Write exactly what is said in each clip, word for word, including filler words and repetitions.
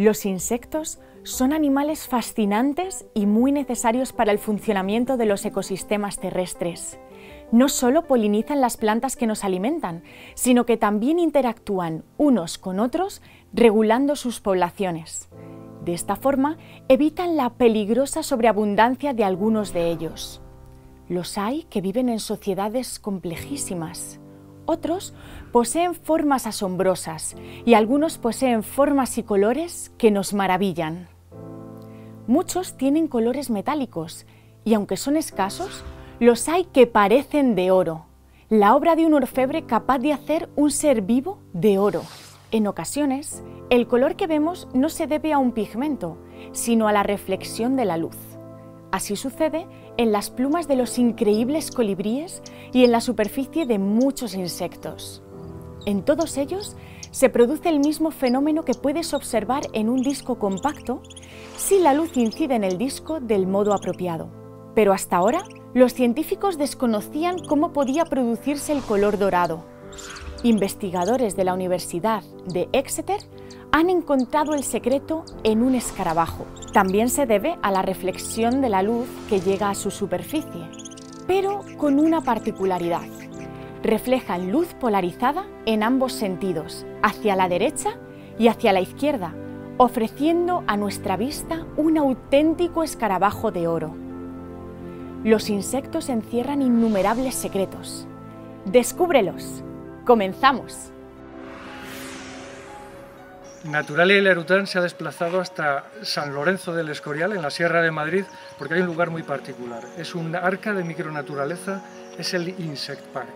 Los insectos son animales fascinantes y muy necesarios para el funcionamiento de los ecosistemas terrestres. No solo polinizan las plantas que nos alimentan, sino que también interactúan unos con otros regulando sus poblaciones. De esta forma, evitan la peligrosa sobreabundancia de algunos de ellos. Los hay que viven en sociedades complejísimas, otros poseen formas asombrosas y algunos poseen formas y colores que nos maravillan. Muchos tienen colores metálicos y, aunque son escasos, los hay que parecen de oro, la obra de un orfebre capaz de hacer un ser vivo de oro. En ocasiones, el color que vemos no se debe a un pigmento, sino a la reflexión de la luz. Así sucede en las plumas de los increíbles colibríes y en la superficie de muchos insectos. En todos ellos se produce el mismo fenómeno que puedes observar en un disco compacto si la luz incide en el disco del modo apropiado. Pero hasta ahora, los científicos desconocían cómo podía producirse el color dorado. Investigadores de la Universidad de Exeter han encontrado el secreto en un escarabajo. También se debe a la reflexión de la luz que llega a su superficie, pero con una particularidad. Reflejan luz polarizada en ambos sentidos, hacia la derecha y hacia la izquierda, ofreciendo a nuestra vista un auténtico escarabajo de oro. Los insectos encierran innumerables secretos. ¡Descúbrelos! ¡Comenzamos! Naturalia y Larután se ha desplazado hasta San Lorenzo del Escorial, en la Sierra de Madrid, porque hay un lugar muy particular. Es un arca de micronaturaleza, es el Insect Park.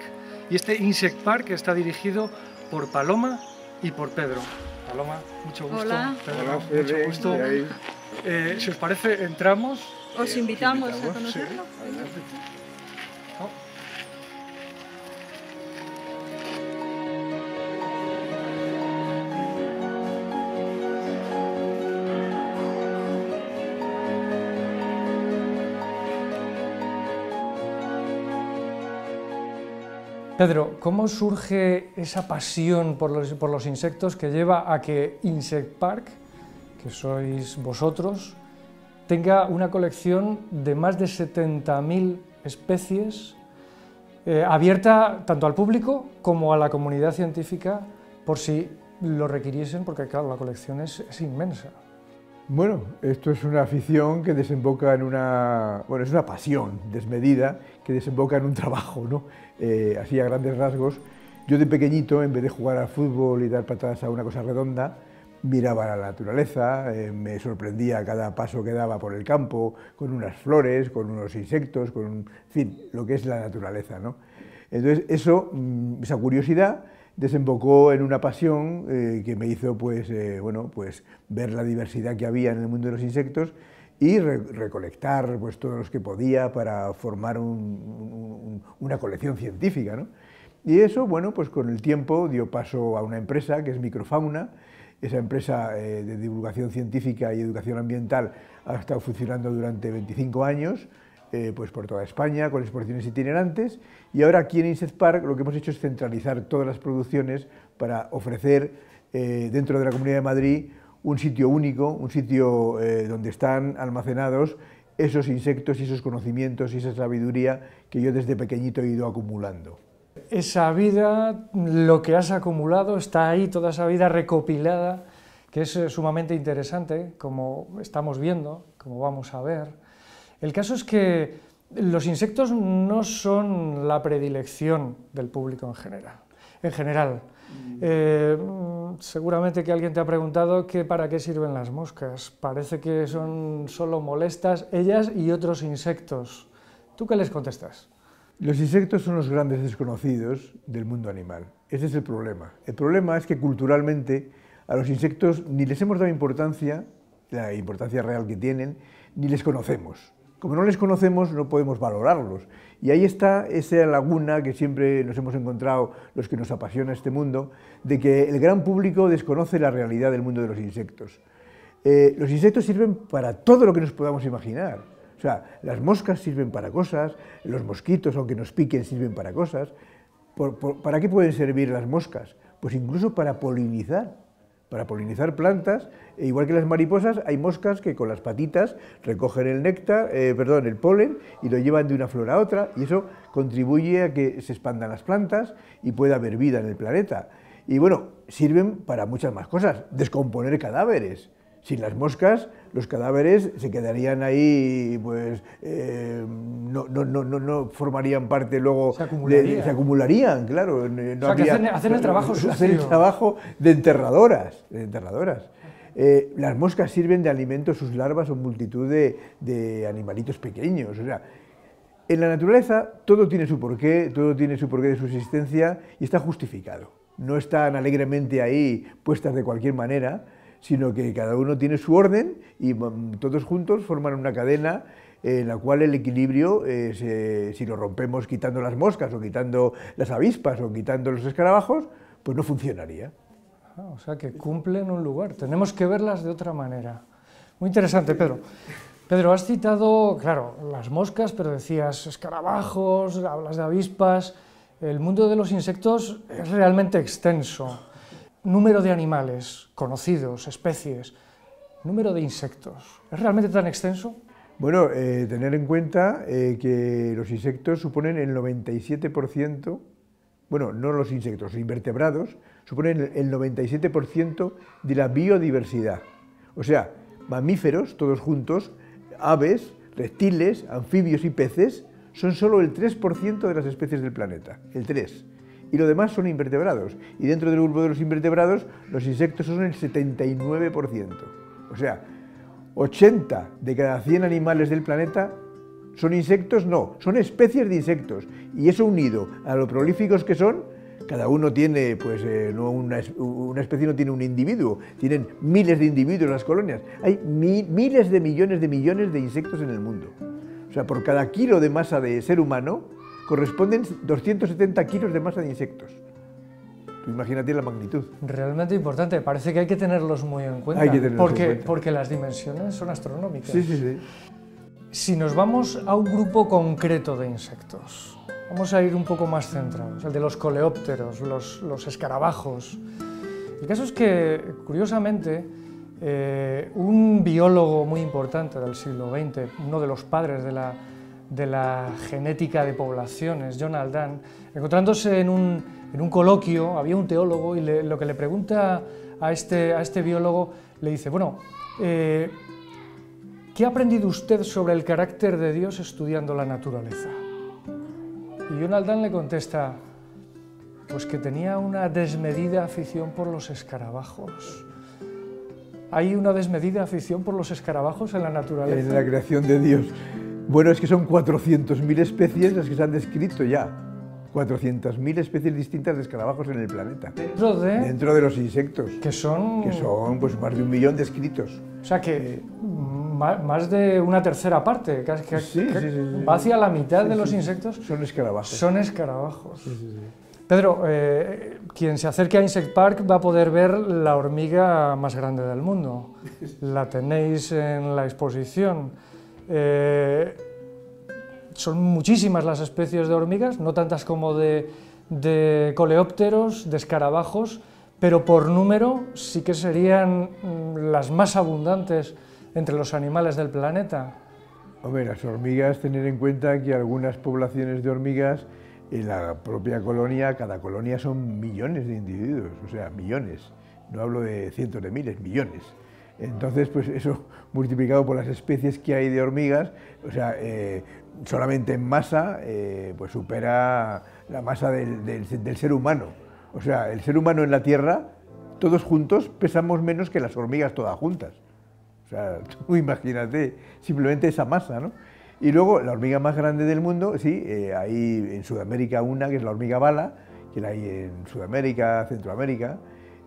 Y este Insect Park está dirigido por Paloma y por Pedro. Paloma, mucho gusto. Hola. Pedro, hola, mucho gusto. Eh, si os parece, entramos. Os invitamos, os invitamos a conocerlo. Sí. Pedro, ¿cómo surge esa pasión por los, por los insectos que lleva a que Insect Park, que sois vosotros, tenga una colección de más de setenta mil especies eh, abierta tanto al público como a la comunidad científica por si lo requiriesen? Porque claro, la colección es, es inmensa. Bueno, esto es una afición que desemboca en una... Bueno, es una pasión desmedida que desemboca en un trabajo, ¿no? Eh, así a grandes rasgos. Yo de pequeñito, en vez de jugar al fútbol y dar patadas a una cosa redonda, miraba la naturaleza, eh, me sorprendía cada paso que daba por el campo, con unas flores, con unos insectos, con... Un, en fin, lo que es la naturaleza, ¿no? Entonces, eso, esa curiosidad, desembocó en una pasión eh, que me hizo pues, eh, bueno, pues, ver la diversidad que había en el mundo de los insectos y re recolectar pues, todos los que podía para formar un, un, una colección científica, ¿no? Y eso, bueno, pues con el tiempo dio paso a una empresa que es Microfauna. Esa empresa eh, de divulgación científica y educación ambiental ha estado funcionando durante veinticinco años. Eh, pues por toda España, con exposiciones itinerantes, y ahora aquí en Insect Park lo que hemos hecho es centralizar todas las producciones para ofrecer eh, dentro de la Comunidad de Madrid un sitio único, un sitio eh, donde están almacenados esos insectos y esos conocimientos y esa sabiduría que yo desde pequeñito he ido acumulando. Esa vida, lo que has acumulado, está ahí, toda esa vida recopilada, que es eh, sumamente interesante, como estamos viendo, como vamos a ver. El caso es que los insectos no son la predilección del público en general. En general. Eh, seguramente que alguien te ha preguntado que para qué sirven las moscas. Parece que son solo molestas ellas y otros insectos. ¿Tú qué les contestas? Los insectos son los grandes desconocidos del mundo animal. Ese es el problema. El problema es que culturalmente a los insectos ni les hemos dado importancia, la importancia real que tienen, ni les conocemos. Como no les conocemos, no podemos valorarlos. Y ahí está esa laguna que siempre nos hemos encontrado los que nos apasiona este mundo, de que el gran público desconoce la realidad del mundo de los insectos. Eh, los insectos sirven para todo lo que nos podamos imaginar. O sea, las moscas sirven para cosas, los mosquitos, aunque nos piquen, sirven para cosas. ¿Por, por, ¿Para qué pueden servir las moscas? Pues incluso para polinizar. para polinizar plantas, e igual que las mariposas, hay moscas que con las patitas recogen el néctar, eh, perdón, el polen, y lo llevan de una flor a otra, y eso contribuye a que se expandan las plantas y pueda haber vida en el planeta. Y bueno, sirven para muchas más cosas, descomponer cadáveres. Sin las moscas, los cadáveres se quedarían ahí, pues eh, no, no, no, no formarían parte luego... Se acumularían. De, se acumularían, claro. No, o sea, habría, que hacen, hacen el trabajo sucio. Hacen el trabajo de enterradoras. De enterradoras. Eh, las moscas sirven de alimento, sus larvas o multitud de, de animalitos pequeños. O sea, en la naturaleza todo tiene su porqué, todo tiene su porqué de su existencia y está justificado. No están alegremente ahí puestas de cualquier manera, sino que cada uno tiene su orden y todos juntos forman una cadena en la cual el equilibrio, eh, se, si lo rompemos quitando las moscas o quitando las avispas o quitando los escarabajos, pues no funcionaría. Ah, o sea, que cumplen un lugar. Tenemos que verlas de otra manera. Muy interesante, Pedro. Pedro, has citado, claro, las moscas, pero decías escarabajos, hablas de avispas. El mundo de los insectos es realmente extenso. Número de animales conocidos, especies, número de insectos, ¿es realmente tan extenso? Bueno, eh, tener en cuenta eh, que los insectos suponen el noventa y siete por ciento, bueno, no los insectos, los invertebrados, suponen el noventa y siete por ciento de la biodiversidad. O sea, mamíferos, todos juntos, aves, reptiles, anfibios y peces, son solo el tres por ciento de las especies del planeta, el tres por ciento. Y lo demás son invertebrados, y dentro del grupo de los invertebrados, los insectos son el setenta y nueve por ciento. O sea, ochenta de cada cien animales del planeta son insectos, no, son especies de insectos, y eso unido a lo prolíficos que son, cada uno tiene, pues, eh, no una, una especie no tiene un individuo, tienen miles de individuos en las colonias, hay mi, miles de millones de millones de insectos en el mundo. O sea, por cada kilo de masa de ser humano, corresponden doscientos setenta kilos de masa de insectos. Tú imagínate la magnitud. Realmente importante, parece que hay que tenerlos muy en cuenta, hay que tenerlos porque, en cuenta. Porque las dimensiones son astronómicas. Sí, sí, sí. Si nos vamos a un grupo concreto de insectos, vamos a ir un poco más centrados, el de los coleópteros, los, los escarabajos. El caso es que, curiosamente, eh, un biólogo muy importante del siglo veinte, uno de los padres de la de la genética de poblaciones, Jonaldán, encontrándose en un, en un coloquio, había un teólogo y le, lo que le pregunta a este, a este biólogo, le dice, bueno, eh, ¿qué ha aprendido usted sobre el carácter de Dios estudiando la naturaleza? Y Jonaldán le contesta, pues que tenía una desmedida afición por los escarabajos. ¿Hay una desmedida afición por los escarabajos en la naturaleza? En la creación de Dios. Bueno, es que son cuatrocientas mil especies las que se han descrito ya. cuatrocientas mil especies distintas de escarabajos en el planeta. ¿Dentro de...? Dentro de los insectos. ¿Que son...? Que son, pues, más de un millón de escritos. O sea, que eh... más de una tercera parte, que, que, sí, que sí, sí, va hacia la mitad sí, de los sí. insectos. Son escarabajos. Son escarabajos. Sí, sí, sí. Pedro, eh, quien se acerque a Insect Park va a poder ver la hormiga más grande del mundo. La tenéis en la exposición. Eh, son muchísimas las especies de hormigas, no tantas como de, de coleópteros, de escarabajos, pero por número sí que serían las más abundantes entre los animales del planeta. Hombre, las hormigas, tener en cuenta que algunas poblaciones de hormigas en la propia colonia, cada colonia son millones de individuos, o sea, millones, no hablo de cientos de miles, millones. Entonces, pues eso multiplicado por las especies que hay de hormigas, o sea, eh, solamente en masa, eh, pues supera la masa del, del, del ser humano. O sea, el ser humano en la Tierra, todos juntos, pesamos menos que las hormigas todas juntas. O sea, tú imagínate simplemente esa masa, ¿no? Y luego, la hormiga más grande del mundo, sí, eh, hay en Sudamérica una, que es la hormiga bala, que la hay en Sudamérica, Centroamérica,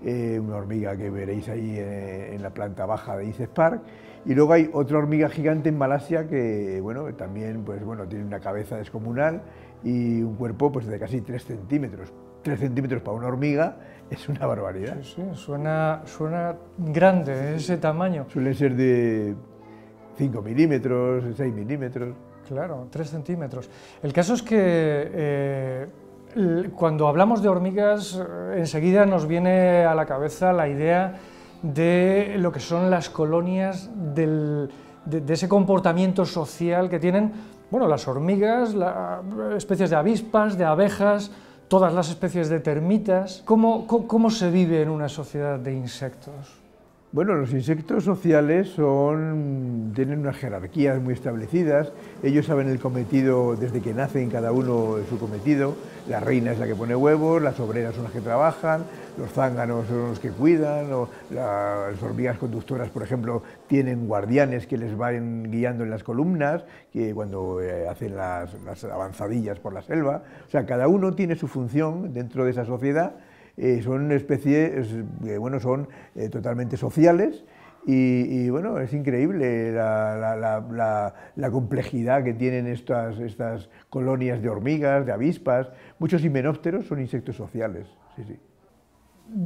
Eh, una hormiga que veréis ahí en, en la planta baja de Insect Park, y luego hay otra hormiga gigante en Malasia que, bueno, también, pues, bueno, tiene una cabeza descomunal y un cuerpo, pues, de casi tres centímetros. tres centímetros para una hormiga es una barbaridad. Sí, sí, suena, suena grande ese tamaño. Suelen ser de cinco milímetros, seis milímetros. Claro, tres centímetros. El caso es que... Eh... Cuando hablamos de hormigas, enseguida nos viene a la cabeza la idea de lo que son las colonias, del, de, de ese comportamiento social que tienen, bueno, las hormigas, la, especies de avispas, de abejas, todas las especies de termitas. ¿Cómo, cómo, cómo se vive en una sociedad de insectos? Bueno, los insectos sociales son, tienen unas jerarquías muy establecidas, ellos saben el cometido desde que nacen, cada uno su cometido, la reina es la que pone huevos, las obreras son las que trabajan, los zánganos son los que cuidan, o la, las hormigas conductoras, por ejemplo, tienen guardianes que les van guiando en las columnas, que cuando eh, hacen las, las avanzadillas por la selva, o sea, cada uno tiene su función dentro de esa sociedad. Eh, son especies, eh, bueno, son eh, totalmente sociales y, y, bueno, es increíble la, la, la, la, la complejidad que tienen estas, estas colonias de hormigas, de avispas. Muchos himenópteros son insectos sociales, sí, sí.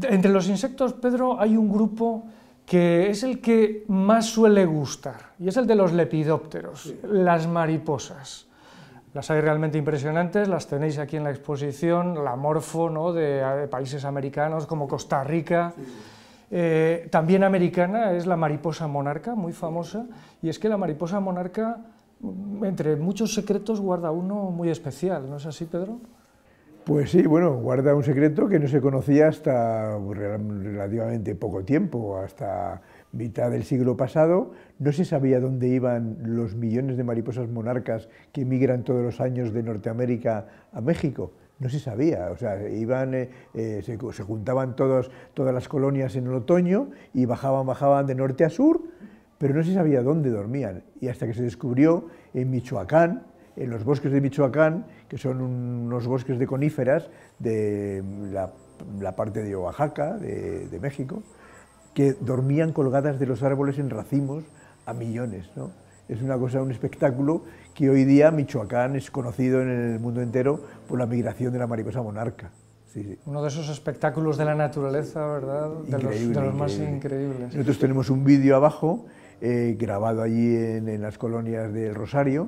Entre los insectos, Pedro, hay un grupo que es el que más suele gustar y es el de los lepidópteros, sí. Las mariposas. Las hay realmente impresionantes, las tenéis aquí en la exposición, la morfo, ¿no?, de, de países americanos como Costa Rica. Sí, sí. Eh, también americana es la mariposa monarca, muy famosa, y es que la mariposa monarca, entre muchos secretos, guarda uno muy especial, ¿no es así, Pedro? Pues sí, bueno, guarda un secreto que no se conocía hasta relativamente poco tiempo, hasta mitad del siglo pasado. No se sabía dónde iban los millones de mariposas monarcas que emigran todos los años de Norteamérica a México. No se sabía, o sea, iban, eh, eh, se, se juntaban todos, todas las colonias en el otoño y bajaban, bajaban de norte a sur, pero no se sabía dónde dormían. Y hasta que se descubrió en Michoacán, en los bosques de Michoacán, que son unos bosques de coníferas de la, la parte de Oaxaca, de, de México, que dormían colgadas de los árboles en racimos a millones, ¿no? Es una cosa, un espectáculo que hoy día Michoacán es conocido en el mundo entero por la migración de la mariposa monarca. Sí, sí. Uno de esos espectáculos de la naturaleza, ¿verdad? De los, de los más increíbles. Nosotros tenemos un vídeo abajo, eh, grabado allí en, en las colonias del Rosario,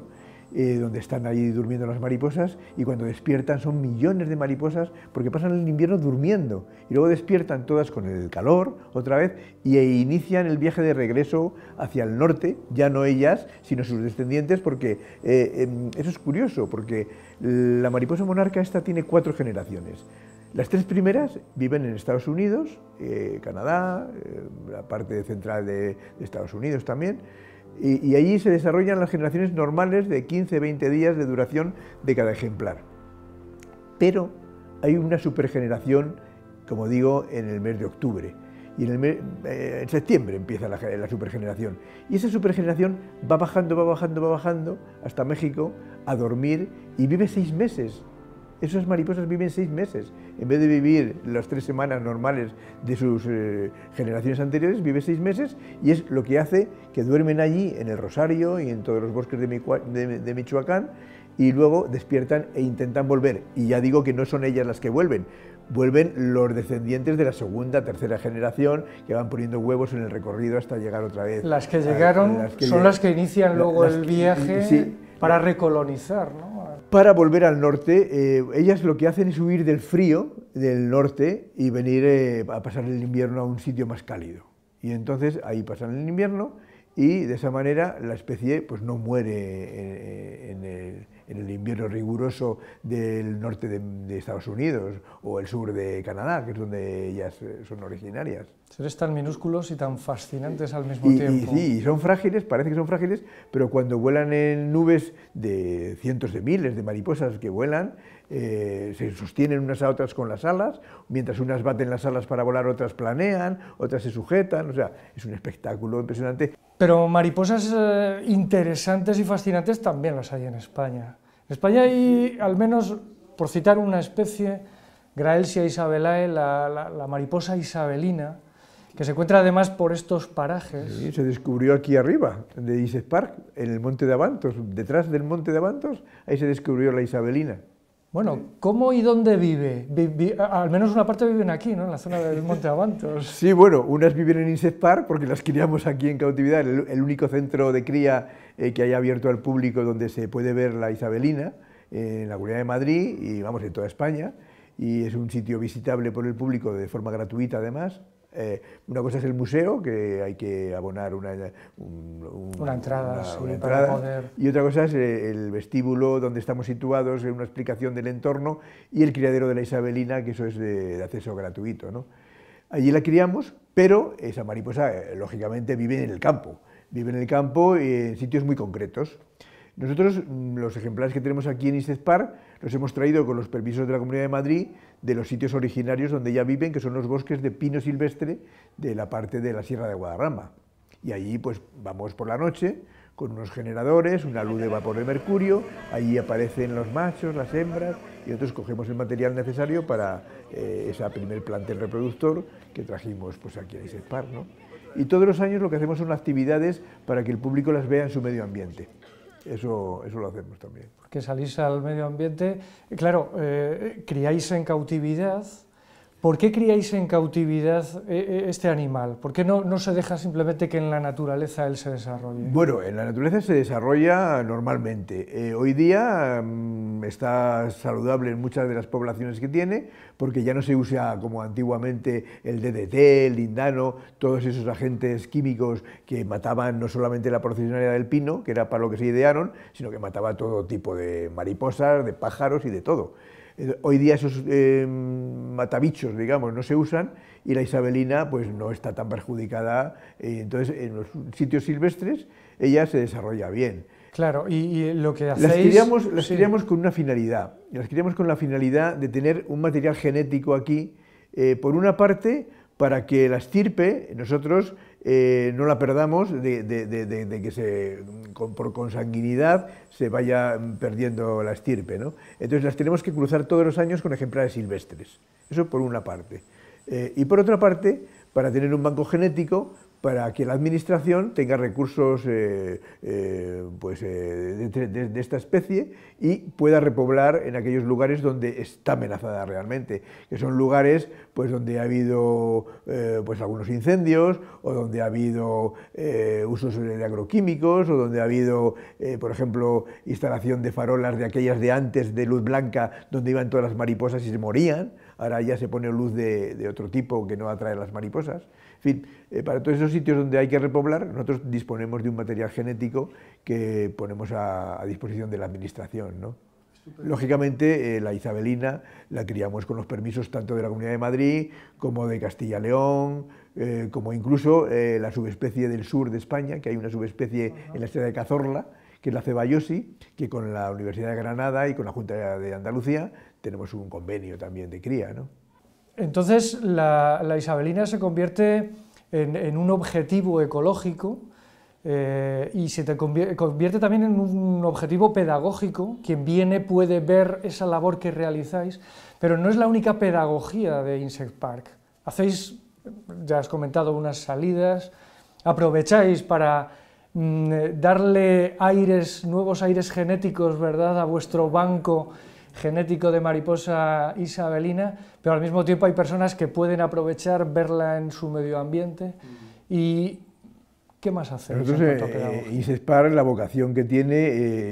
Eh, donde están ahí durmiendo las mariposas, y cuando despiertan son millones de mariposas porque pasan el invierno durmiendo y luego despiertan todas con el calor otra vez y e inician el viaje de regreso hacia el norte, ya no ellas sino sus descendientes, porque eh, eh, eso es curioso, porque la mariposa monarca esta tiene cuatro generaciones. Las tres primeras viven en Estados Unidos, eh, Canadá, eh, la parte central de, de Estados Unidos también, Y, y allí se desarrollan las generaciones normales de quince a veinte días de duración de cada ejemplar. Pero hay una supergeneración, como digo, en el mes de octubre. Y en, el mes, eh, en septiembre empieza la, la supergeneración. Y esa supergeneración va bajando, va bajando, va bajando hasta México a dormir y vive seis meses. Esas mariposas viven seis meses. En vez de vivir las tres semanas normales de sus eh, generaciones anteriores, vive seis meses y es lo que hace que duermen allí, en el Rosario y en todos los bosques de, Mico de, de Michoacán, y luego despiertan e intentan volver. Y ya digo que no son ellas las que vuelven, vuelven los descendientes de la segunda, tercera generación, que van poniendo huevos en el recorrido hasta llegar otra vez. Las que llegaron a, las que son llegan, las que inician luego el viaje que, sí, para recolonizar, ¿no? Para volver al norte, eh, ellas lo que hacen es huir del frío del norte y venir eh, a pasar el invierno a un sitio más cálido. Y entonces ahí pasan el invierno y de esa manera la especie pues, no muere en, en, el, en el invierno riguroso del norte de, de Estados Unidos o el sur de Canadá, que es donde ellas son originarias. Seres tan minúsculos y tan fascinantes al mismo y, tiempo. Y, sí, y son frágiles, parece que son frágiles, pero cuando vuelan en nubes de cientos de miles de mariposas que vuelan, eh, se sostienen unas a otras con las alas, mientras unas baten las alas para volar, otras planean, otras se sujetan, o sea, es un espectáculo impresionante. Pero mariposas eh, interesantes y fascinantes también las hay en España. En España hay, al menos, por citar una especie, Graelsia isabelae, la, la, la mariposa isabelina, que se encuentra además por estos parajes. Sí, se descubrió aquí arriba, de Insect Park, en el Monte de Abantos, detrás del Monte de Abantos, ahí se descubrió la isabelina. Bueno, ¿cómo y dónde vive? Vivi, al menos una parte viven aquí, ¿no?, en la zona del Monte Abantos. Sí, bueno, unas viven en Insect Park porque las criamos aquí en cautividad, el, el único centro de cría eh, que haya abierto al público donde se puede ver la isabelina. en la Comunidad de Madrid y, vamos, en toda España, y es un sitio visitable por el público de forma gratuita, además. Eh, una cosa es el museo, que hay que abonar una, un, un, una entrada, una, sí, una entrada para poder... y otra cosa es el vestíbulo donde estamos situados, una explicación del entorno, y el criadero de la Isabelina, que eso es de, de acceso gratuito, ¿no? Allí la criamos, pero esa mariposa, lógicamente, vive en el campo, vive en el campo y en sitios muy concretos. Nosotros, los ejemplares que tenemos aquí en Insect Park, los hemos traído con los permisos de la Comunidad de Madrid de los sitios originarios donde ya viven, que son los bosques de pino silvestre de la parte de la Sierra de Guadarrama. Y allí pues vamos por la noche con unos generadores, una luz de vapor de mercurio, allí aparecen los machos, las hembras, y nosotros cogemos el material necesario para eh, esa primer plantel reproductor que trajimos pues aquí en Insect Park, ¿no? Y todos los años lo que hacemos son actividades para que el público las vea en su medio ambiente. Eso, eso lo hacemos también. Porque salís al medio ambiente, claro, eh, criáis en cautividad. ¿Por qué criáis en cautividad eh, este animal? ¿Por qué no, no se deja simplemente que en la naturaleza él se desarrolle? Bueno, en la naturaleza se desarrolla normalmente. Eh, hoy día mmm, está saludable en muchas de las poblaciones que tiene, porque ya no se usa como antiguamente el D D T, el lindano, todos esos agentes químicos que mataban no solamente la procesionaria del pino, que era para lo que se idearon, sino que mataba todo tipo de mariposas, de pájaros y de todo. Hoy día esos eh, matabichos, digamos, no se usan, y la Isabelina pues no está tan perjudicada, eh, entonces en los sitios silvestres ella se desarrolla bien. Claro, y, y lo que hacéis... Las criamos, las sí. criamos con una finalidad, las criamos con la finalidad de tener un material genético aquí, eh, por una parte, para que la estirpe, nosotros... Eh, no la perdamos de, de, de, de, de que se, con, por consanguinidad se vaya perdiendo la estirpe, ¿no? Entonces las tenemos que cruzar todos los años con ejemplares silvestres, eso por una parte. Eh, y por otra parte, para tener un banco genético, para que la administración tenga recursos eh, eh, pues, eh, de, de, de esta especie y pueda repoblar en aquellos lugares donde está amenazada realmente, que son lugares pues, donde ha habido eh, pues, algunos incendios, o donde ha habido eh, usos de agroquímicos, o donde ha habido, eh, por ejemplo, instalación de farolas de aquellas de antes de luz blanca, donde iban todas las mariposas y se morían. Ahora ya se pone luz de, de otro tipo que no atrae a las mariposas. En fin, eh, para todos esos sitios donde hay que repoblar, nosotros disponemos de un material genético que ponemos a, a disposición de la administración, ¿no? Lógicamente, eh, la Isabelina la criamos con los permisos tanto de la Comunidad de Madrid como de Castilla y León, eh, como incluso eh, la subespecie del sur de España, que hay una subespecie en la Sierra de Cazorla, que es la ceballosi, que con la Universidad de Granada y con la Junta de Andalucía tenemos un convenio también de cría, ¿no? Entonces, la, la Isabelina se convierte en, en un objetivo ecológico eh, y se te convierte, convierte también en un objetivo pedagógico. Quien viene puede ver esa labor que realizáis, pero no es la única pedagogía de Insect Park. Hacéis, ya has comentado, unas salidas, aprovecháis para... darle aires, nuevos aires genéticos, ¿verdad?, a vuestro banco genético de mariposa isabelina, pero al mismo tiempo hay personas que pueden aprovechar, verla en su medio ambiente. Y ¿qué más hacéis? Nosotros, eh, Insect Park, la vocación que tiene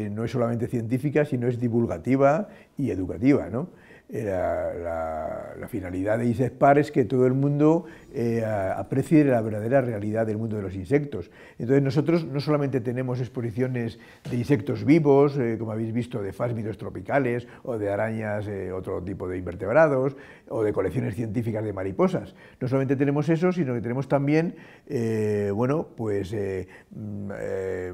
eh, no es solamente científica, sino es divulgativa y educativa, ¿no? La, la, la finalidad de Insect Park es que todo el mundo eh, aprecie la verdadera realidad del mundo de los insectos. Entonces nosotros no solamente tenemos exposiciones de insectos vivos, eh, como habéis visto, de fásmidos tropicales o de arañas, eh, otro tipo de invertebrados, o de colecciones científicas de mariposas. No solamente tenemos eso, sino que tenemos también, eh, bueno, pues eh, eh,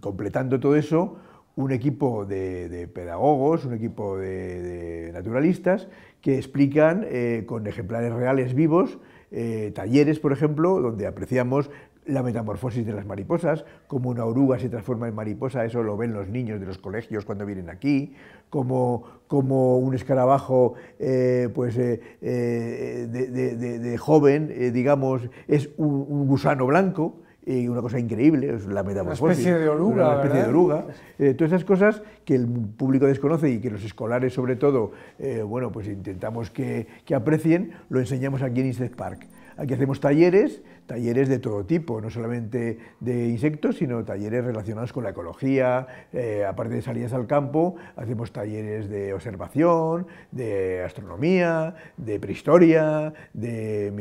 completando todo eso, un equipo de, de pedagogos, un equipo de, de naturalistas que explican eh, con ejemplares reales vivos, eh, talleres, por ejemplo, donde apreciamos la metamorfosis de las mariposas, cómo una oruga se transforma en mariposa, eso lo ven los niños de los colegios cuando vienen aquí, cómo, cómo un escarabajo eh, pues, eh, eh, de, de, de, de joven, eh, digamos, es un, un gusano blanco, y una cosa increíble, es la metamorfosis. Una especie de oruga, Una especie ¿verdad? de oruga. Eh, todas esas cosas que el público desconoce y que los escolares, sobre todo, eh, bueno, pues intentamos que, que aprecien, lo enseñamos aquí en Insect Park. Aquí hacemos talleres, talleres de todo tipo, no solamente de insectos, sino talleres relacionados con la ecología, eh, aparte de salidas al campo, hacemos talleres de observación, de astronomía, de prehistoria, de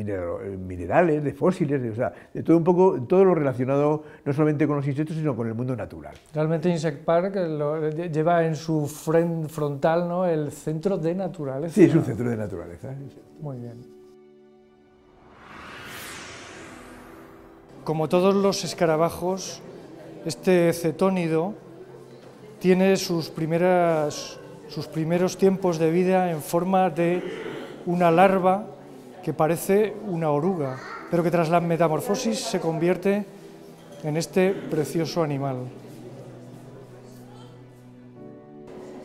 minerales, de fósiles, de, o sea, de todo un poco, todo lo relacionado no solamente con los insectos, sino con el mundo natural. Realmente Insect Park lo lleva en su frontal, ¿no?, el centro de naturaleza. Sí, es un centro de naturaleza. Muy bien. Como todos los escarabajos, este cetónido tiene sus, primeras, sus primeros tiempos de vida en forma de una larva que parece una oruga, pero que tras la metamorfosis se convierte en este precioso animal.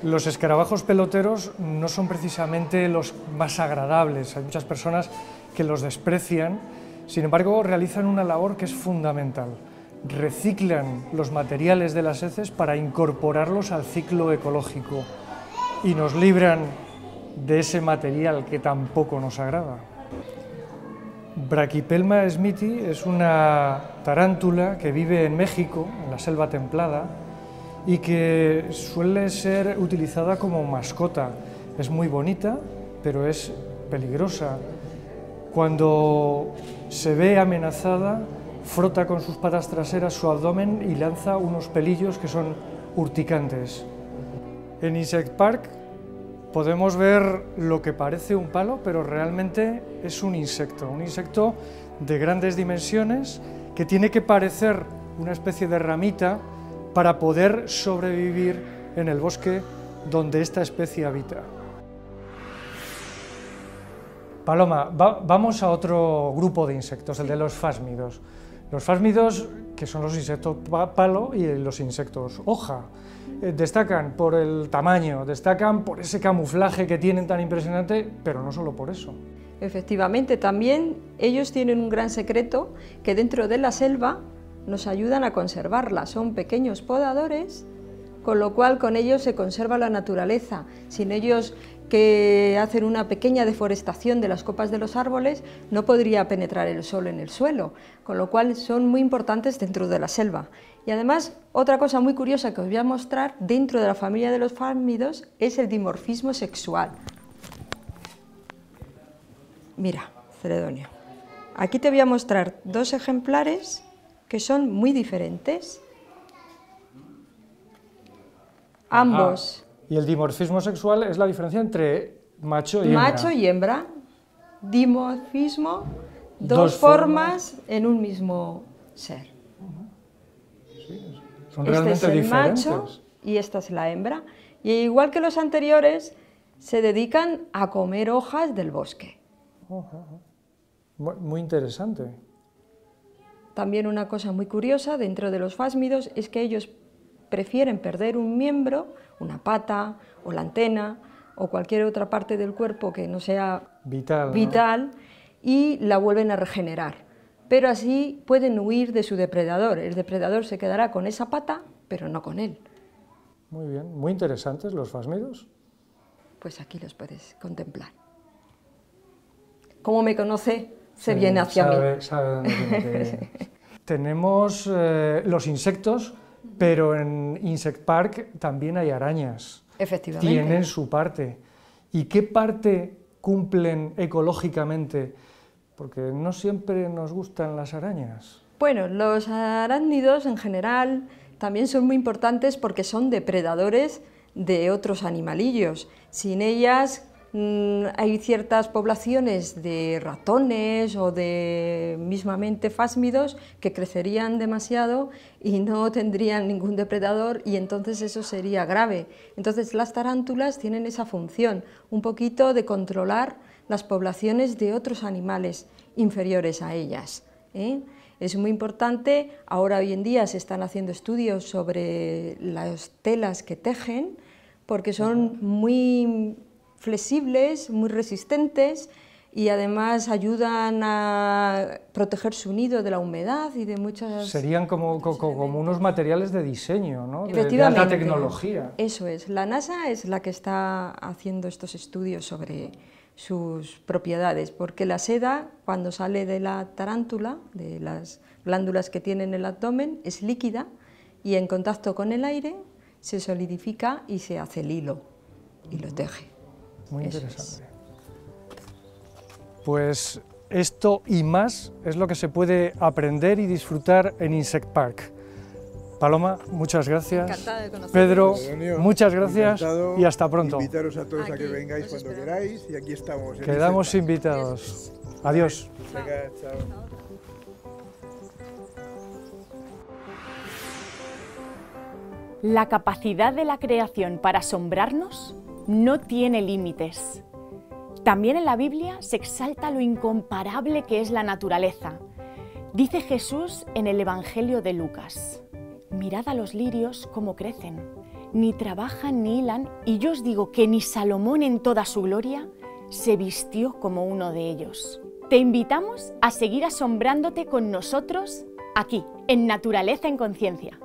Los escarabajos peloteros no son precisamente los más agradables, hay muchas personas que los desprecian. Sin embargo, realizan una labor que es fundamental. Reciclan los materiales de las heces para incorporarlos al ciclo ecológico y nos libran de ese material que tampoco nos agrada. Brachipelma smithii es una tarántula que vive en México, en la selva templada, y que suele ser utilizada como mascota. Es muy bonita, pero es peligrosa. Cuando se ve amenazada, frota con sus patas traseras su abdomen y lanza unos pelillos que son urticantes. En Insect Park podemos ver lo que parece un palo, pero realmente es un insecto, un insecto de grandes dimensiones que tiene que parecer una especie de ramita para poder sobrevivir en el bosque donde esta especie habita. Paloma, va, vamos a otro grupo de insectos, el de los fásmidos. Los fásmidos, que son los insectos palo y los insectos hoja, eh, destacan por el tamaño, destacan por ese camuflaje que tienen tan impresionante, pero no solo por eso. Efectivamente, también ellos tienen un gran secreto que dentro de la selva nos ayudan a conservarla. Son pequeños podadores, con lo cual con ellos se conserva la naturaleza. Sin ellos, que hacen una pequeña deforestación de las copas de los árboles, no podría penetrar el sol en el suelo, con lo cual son muy importantes dentro de la selva. Y además, otra cosa muy curiosa que os voy a mostrar dentro de la familia de los fásmidos es el dimorfismo sexual. Mira, Celedonio, aquí te voy a mostrar dos ejemplares que son muy diferentes. Ajá. Ambos. Y el dimorfismo sexual es la diferencia entre macho y hembra. Macho y hembra. Dimorfismo, dos, dos formas, formas en un mismo ser. Sí, son realmente este es el diferentes. Macho y esta es la hembra. Y igual que los anteriores, se dedican a comer hojas del bosque. Muy interesante. También una cosa muy curiosa dentro de los fásmidos es que ellos prefieren perder un miembro, una pata o la antena o cualquier otra parte del cuerpo que no sea vital, vital ¿no? y la vuelven a regenerar. Pero así pueden huir de su depredador. El depredador se quedará con esa pata, pero no con él. Muy bien, muy interesantes los fásmidos. Pues aquí los puedes contemplar. Como me conoce, se sí, viene hacia sabe, mí. Sabe dónde viene. Tenemos eh, los insectos. Pero en Insect Park también hay arañas. Efectivamente. Tienen su parte. ¿Y qué parte cumplen ecológicamente? Porque no siempre nos gustan las arañas. Bueno, los arácnidos en general también son muy importantes porque son depredadores de otros animalillos. Sin ellas mmm, hay ciertas poblaciones de ratones o de mismamente fásmidos que crecerían demasiado y no tendrían ningún depredador y entonces eso sería grave. Entonces las tarántulas tienen esa función, un poquito de controlar las poblaciones de otros animales inferiores a ellas, ¿eh? Es muy importante, ahora hoy en día se están haciendo estudios sobre las telas que tejen porque son muy flexibles, muy resistentes y además ayudan a proteger su nido de la humedad y de muchas... Serían como, co, como unos materiales de diseño, ¿no? De, de alta tecnología. Eso es, la NASA es la que está haciendo estos estudios sobre, sus propiedades, porque la seda, cuando sale de la tarántula, de las glándulas que tiene en el abdomen, es líquida y en contacto con el aire se solidifica y se hace el hilo y lo teje. Muy Eso interesante. Es. Pues esto y más es lo que se puede aprender y disfrutar en Insect Park. Paloma, muchas gracias. Encantada de conocerlos. Pedro, Pedro, muchas gracias y hasta pronto. Invitaros a todos aquí, a que vengáis cuando queráis y aquí estamos. Quedamos invitados. Adiós. Chao. Venga, chao. La capacidad de la creación para asombrarnos no tiene límites. También en la Biblia se exalta lo incomparable que es la naturaleza. Dice Jesús en el Evangelio de Lucas: mirad a los lirios cómo crecen, ni trabajan ni hilan, y yo os digo que ni Salomón en toda su gloria se vistió como uno de ellos. Te invitamos a seguir asombrándote con nosotros aquí, en Naturaleza en Conciencia.